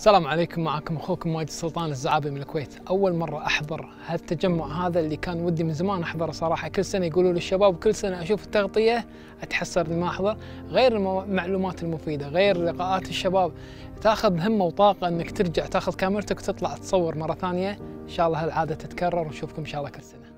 السلام عليكم، معكم اخوكم ماجد سلطان الزعابي من الكويت. اول مره احضر هالتجمع هذا اللي كان ودي من زمان احضره صراحه. كل سنه يقولوا لي الشباب، كل سنه اشوف التغطيه اتحسر اني ما احضر. غير المعلومات المفيده، غير لقاءات الشباب، تاخذ همه وطاقه انك ترجع تاخذ كاميرتك وتطلع تصور مره ثانيه. ان شاء الله هالعاده تتكرر ونشوفكم ان شاء الله كل سنه.